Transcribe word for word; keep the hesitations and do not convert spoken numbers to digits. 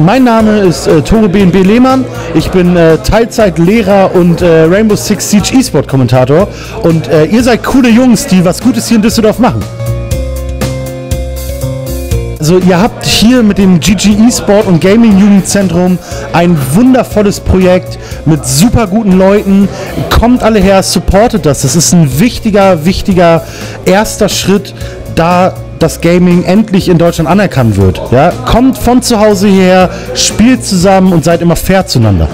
Mein Name ist äh, Tore B N B-Lehmann. Ich bin äh, Teilzeitlehrer und äh, Rainbow Six Siege eSport-Kommentator. Und äh, ihr seid coole Jungs, die was Gutes hier in Düsseldorf machen. Also ihr habt hier mit dem G G eSport und Gaming Jugendzentrum ein wundervolles Projekt mit super guten Leuten. Kommt alle her, supportet das. Das ist ein wichtiger, wichtiger erster Schritt, da dass Gaming endlich in Deutschland anerkannt wird. Ja? Kommt von zu Hause her, spielt zusammen und seid immer fair zueinander.